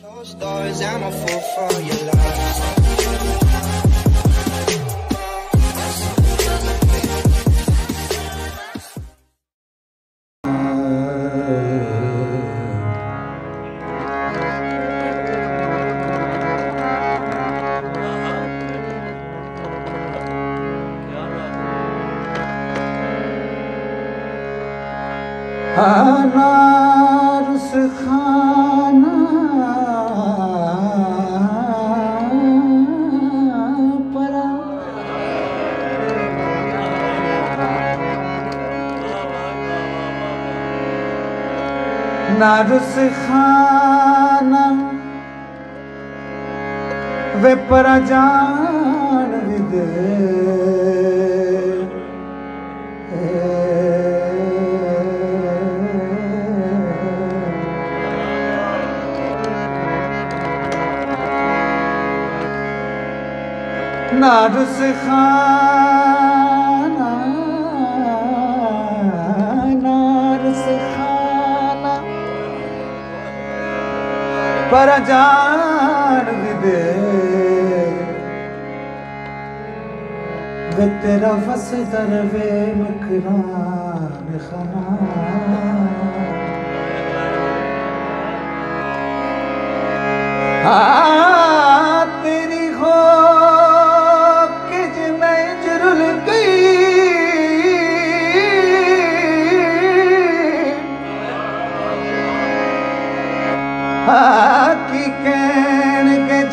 Nurse खाना परा nurse खाना वे परा जान विदे नार्स खाना नार्स खाना पर जान विदे वे तेरा फस दरवे मकरान खाना तेरी हो की कैन के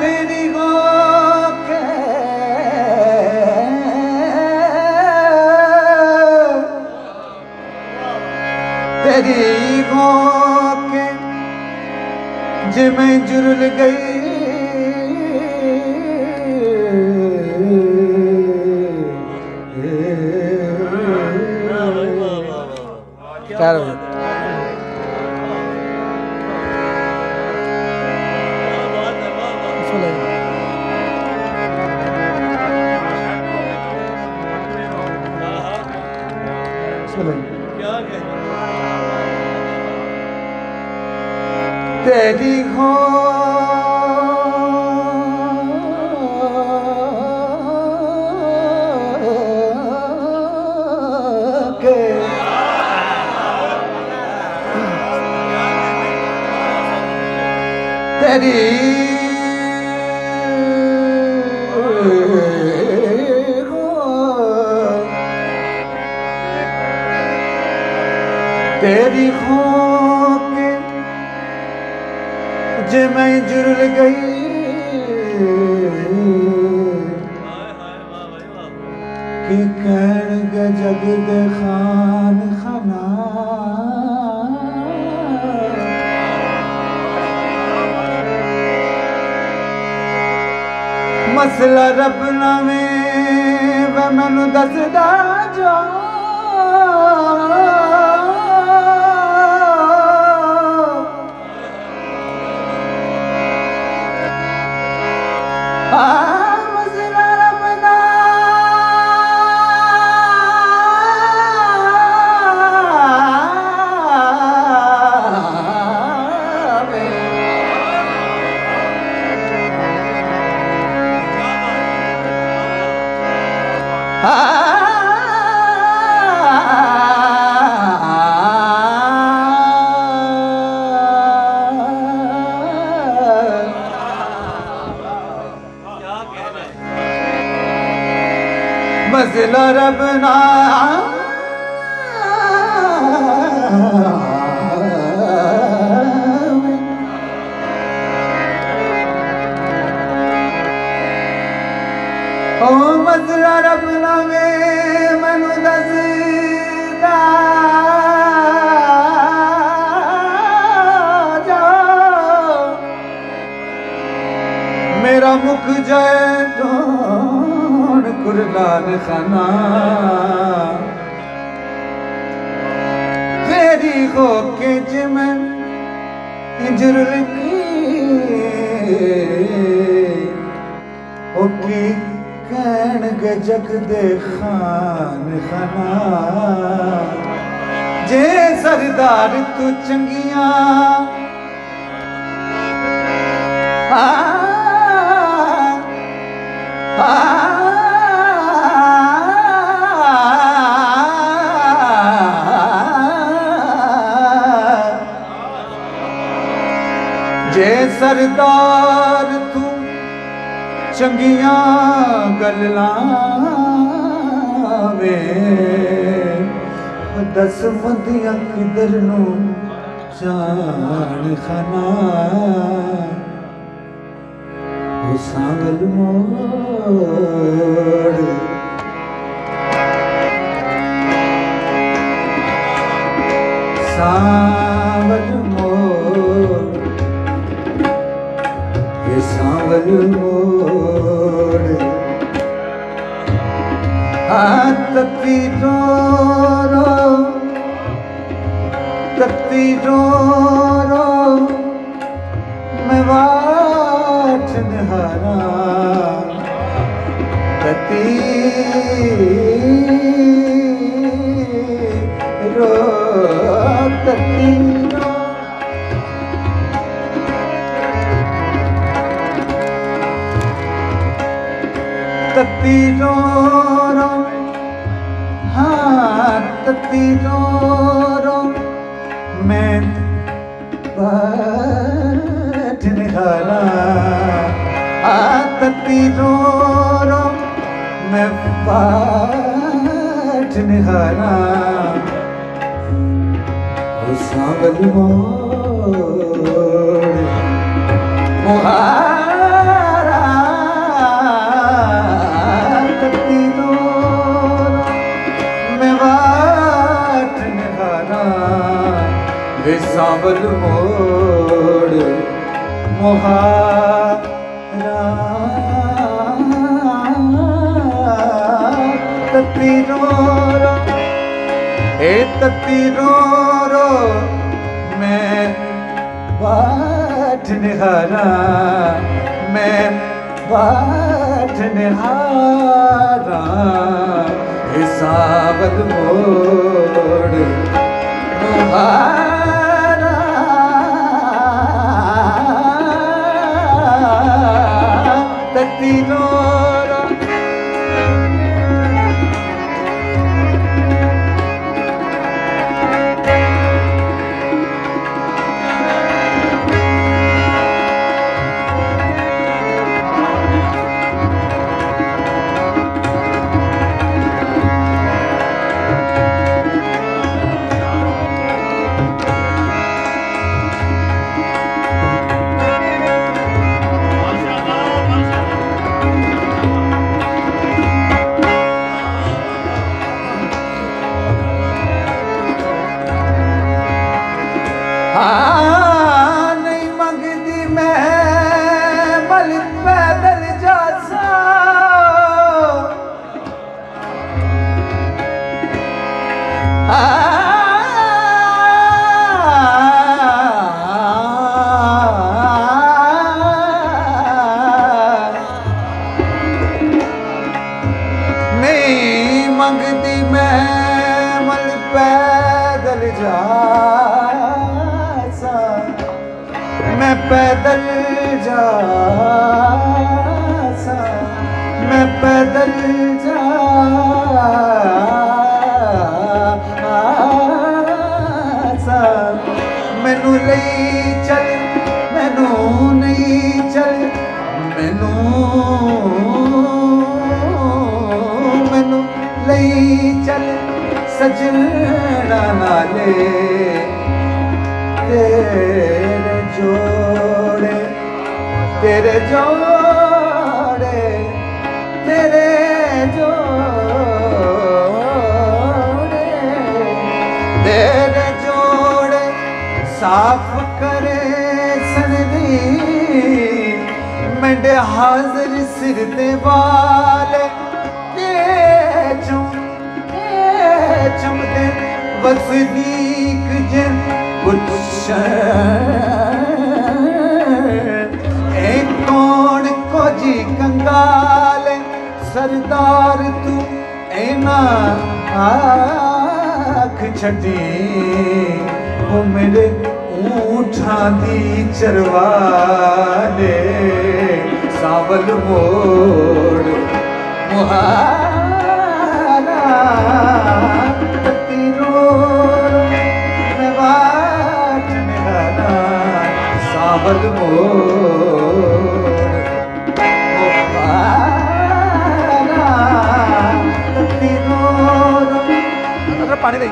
तेरी गो के तेरी गो के जिमें जुरुल गई तेरी हो के तेरी तेरी हो के जे मैं जुरुल गई कि कहन ग जग दे खान खाना मसला रब नामे व मैनू दसदा जा मज़ला रब ना ओ मज़ला रब ना मैनू दसदा जा मेरा मुख जाए कुरलान खाना तेरी हो के जिम जुर्ल की उठी कैन जगदे खान खाना जे सरदार तू चंगिया जे सरदार तू चंगिया गल्लावे दस मंदियां किधर नू जान खाना सांवल मोड़ सांवल मोड़ ये सांवल मोड़ तत्ती डोरो मैं वाट निहारा तत्ती डोरो हाँ तत्ती डोरो मैं बाट निहारा तत्ती डोरो मैं बाट निहारा सांवल मोर मुहारा सांवल मोड़ मुहारा तत्ती रोरो मैं बाट निहारा मैं बाट निहारा सांवल मोड़ मुहारा मैं पैदल जा मैनू नहीं चल मैनू नहीं चल मैनू मैनू नहीं चल सजना नाले तेरे जोड़े तेरे जोड़े तेरे जोड़े साफ करे सनदी मंडे हाजिर सिर दे वाले चमदे वसदीक जन कुछ कौन को जी कंगाल। आँख छटी वो मेरे ऊठा दी चरवाले सांवल मोर मुहारा तीरो में बाट निहारा सांवल मोर पानी दे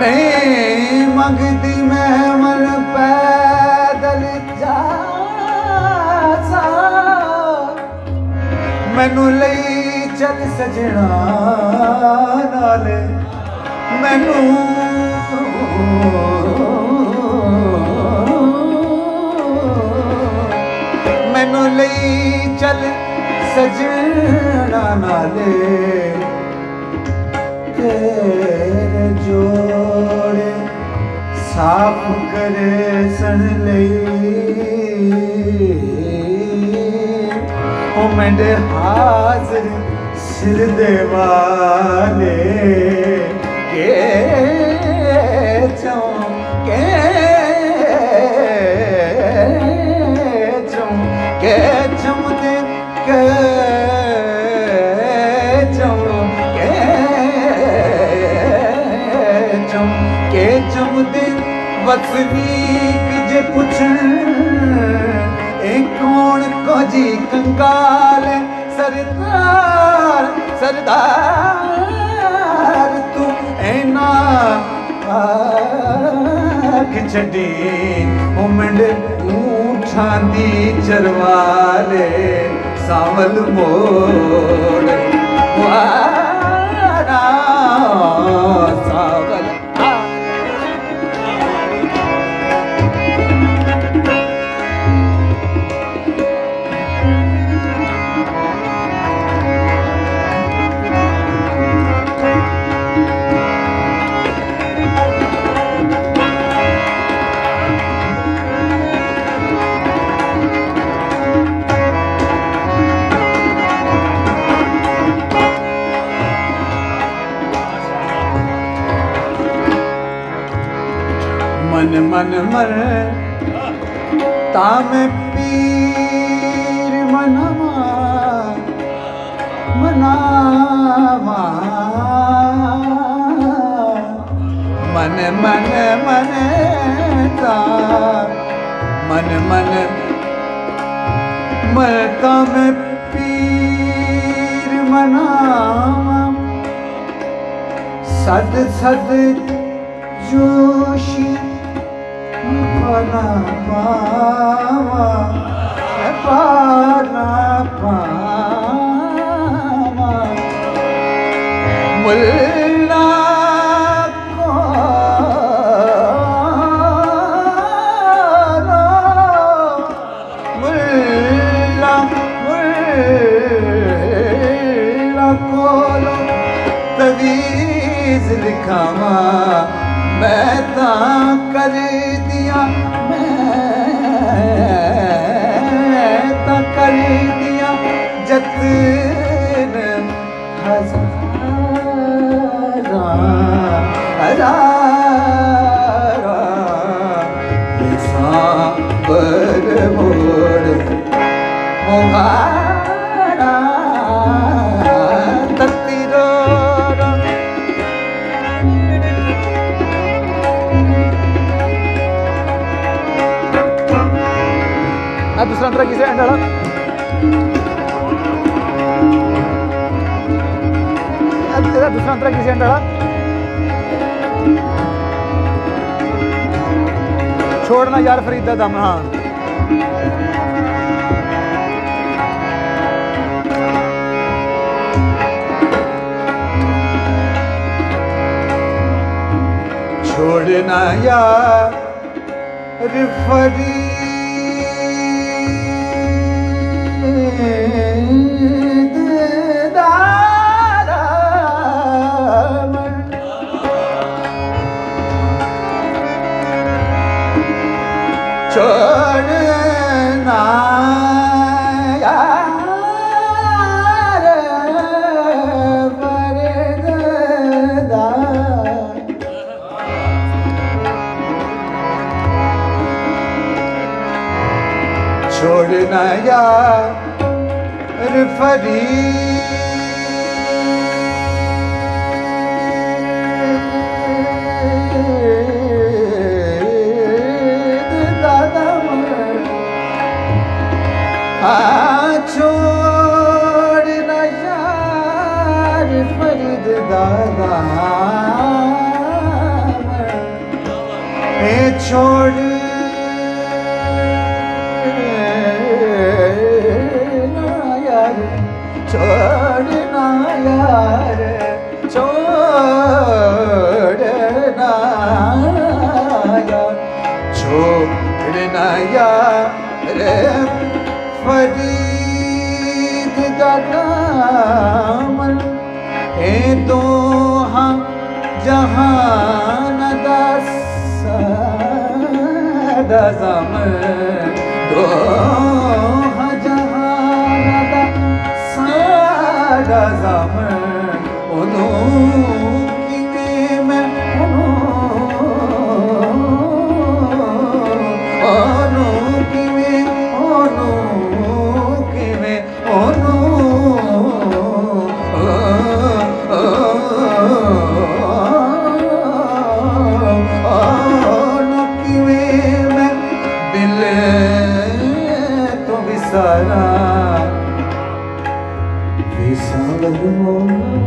नहीं मंगती मैं मल पैदल जा साब नहीं मंगती मैं मल पैदल जा साब मैनू लई चल सजना नाल मैनू मैनू लई चल सजना नाल तेरे जोड़े साफ करे सन लई मेरे हाज़िर सिर देवाले के चम दिन वसनीक जे पुछन कौन को जी कंगाल सरदार सरदार तू ऐना आँख छड़ी उमड़ ऊठा दी चरवाले सांवल मोर मुहारा सांवल मन मन मर तामे पी मन मन मन ता मन मन मरता में पीर मनावा सद सद जोशी पाना पावा पाना पावा मुल्ला को मुल्ला मुल्ला को तवीज़ लिखावा मैं ता कर दिया मैं ता कर दिया जतन हज़ारा हज़ारा ये सांवल मोर मुहारा दूसरा तरह किसे अंडा अब तेरा दूसरा तरह किसे अंडा छोड़ना यार फरीदा दम हाँ छोड़ना यार फरीदा छोड़ना यार फरीदा छोड़ना यार फरीदा छोड़ना यार फरीदा ए छोड़ यार छोड़ना यार छोड़ना यार छोड़ना यार फरीदा दामन ए दो हाँ जहान दा सामन दो हाँ जहान दा सामन सारा विसावल मोर